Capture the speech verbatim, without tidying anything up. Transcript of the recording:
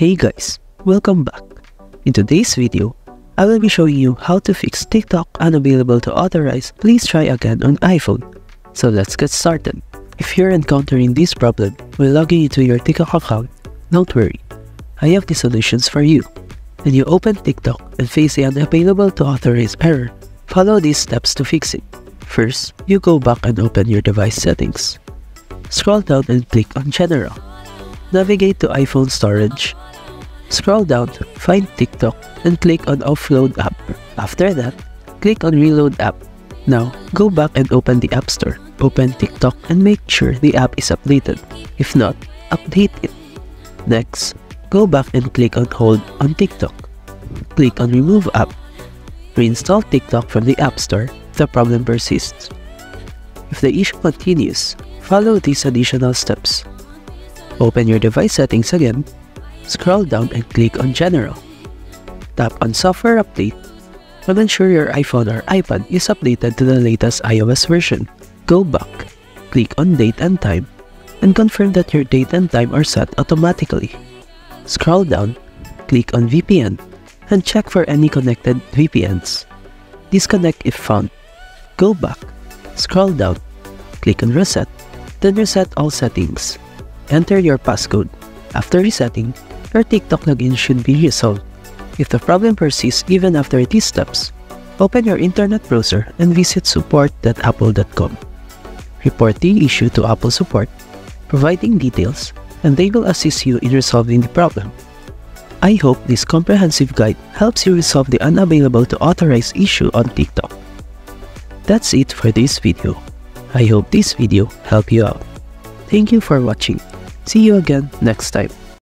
Hey guys, welcome back. In today's video, I will be showing you how to fix TikTok unavailable to authorize please try again on iPhone. So let's get started. If you're encountering this problem while logging into your TikTok account, don't worry, I have the solutions for you. When you open TikTok and face the unavailable to authorize error, follow these steps to fix it. First, you go back and open your device settings. Scroll down and click on General. Navigate to iPhone Storage. Scroll down, find TikTok, and click on Offload App. After that, click on Reload App. Now, go back and open the App Store. Open TikTok and make sure the app is updated. If not, update it. Next, go back and click on Hold on TikTok. Click on Remove App. Reinstall TikTok from the App Store if the problem persists. If the issue continues, follow these additional steps. Open your device settings again. Scroll down and click on General. Tap on Software Update and ensure your iPhone or iPad is updated to the latest iOS version. Go back, click on Date and Time, and confirm that your date and time are set automatically. Scroll down, click on V P N, and check for any connected V P Ns. Disconnect if found. Go back, scroll down, click on Reset, then reset all settings. Enter your passcode. After resetting, your TikTok login should be resolved. If the problem persists even after these steps, open your internet browser and visit support dot apple dot com. Report the issue to Apple Support, providing details, and they will assist you in resolving the problem. I hope this comprehensive guide helps you resolve the unavailable to authorize issue on TikTok. That's it for this video. I hope this video helped you out. Thank you for watching. See you again next time.